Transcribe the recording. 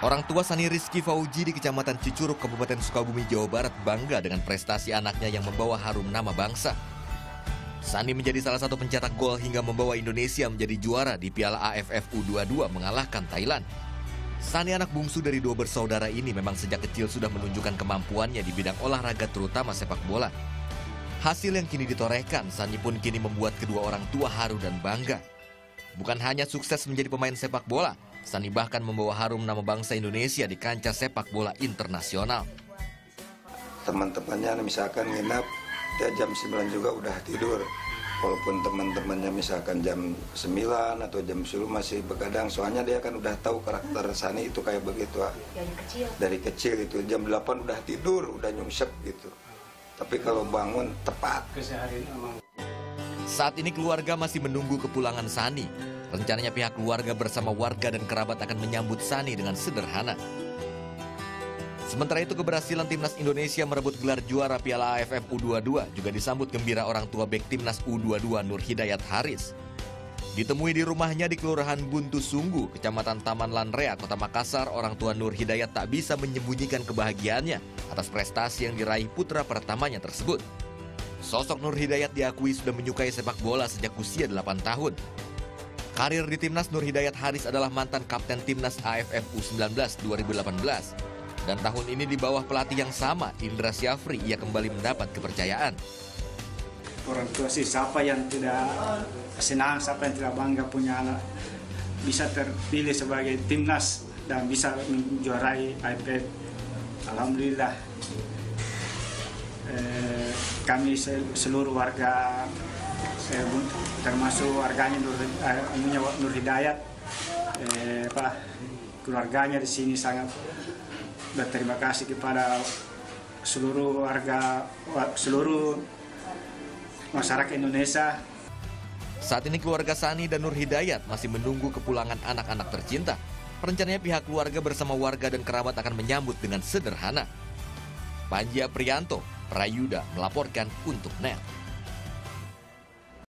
Orang tua Sani Rizky Fauji di Kecamatan Cicuruk, Kabupaten Sukabumi, Jawa Barat bangga dengan prestasi anaknya yang membawa harum nama bangsa. Sani menjadi salah satu pencetak gol hingga membawa Indonesia menjadi juara di Piala AFF U22 mengalahkan Thailand. Sani anak bungsu dari dua bersaudara ini memang sejak kecil sudah menunjukkan kemampuannya di bidang olahraga terutama sepak bola. Hasil yang kini ditorehkan, Sani pun kini membuat kedua orang tua haru dan bangga. Bukan hanya sukses menjadi pemain sepak bola, Sani bahkan membawa harum nama bangsa Indonesia di kancah sepak bola internasional. Teman-temannya misalkan nginap, dia jam 9 juga udah tidur. Walaupun teman-temannya misalkan jam 9 atau jam 10 masih begadang, soalnya dia kan udah tahu karakter Sani itu kayak begitu. Dari kecil itu jam 8 udah tidur, udah nyungsep gitu. Tapi kalau bangun tepat. Saat ini keluarga masih menunggu kepulangan Sani. Rencananya pihak keluarga bersama warga dan kerabat akan menyambut Sani dengan sederhana. Sementara itu keberhasilan Timnas Indonesia merebut gelar juara Piala AFF U22 juga disambut gembira orang tua bek Timnas U22 Nur Hidayat Haris. Ditemui di rumahnya di Kelurahan Buntusunggu, Kecamatan Taman Lanrea, Kota Makassar, orang tua Nur Hidayat tak bisa menyembunyikan kebahagiaannya atas prestasi yang diraih putra pertamanya tersebut. Sosok Nur Hidayat diakui sudah menyukai sepak bola sejak usia 8 tahun. Karir di Timnas Nur Hidayat Haris adalah mantan kapten Timnas AFF U19 2018. Dan tahun ini di bawah pelatih yang sama, Indra Syafri, ia kembali mendapat kepercayaan. Orang tua sih, siapa yang tidak senang, siapa yang tidak bangga punya anak bisa terpilih sebagai timnas dan bisa menjuarai AFF. Alhamdulillah, kami seluruh warga, termasuk warganya Nur Hidayat, keluarganya di sini sangat berterima kasih kepada seluruh warga, seluruh masyarakat Indonesia. Saat ini keluarga Sani dan Nur Hidayat masih menunggu kepulangan anak-anak tercinta. Rencananya pihak keluarga bersama warga dan kerabat akan menyambut dengan sederhana. Panji Aprianto Prayuda melaporkan untuk NET.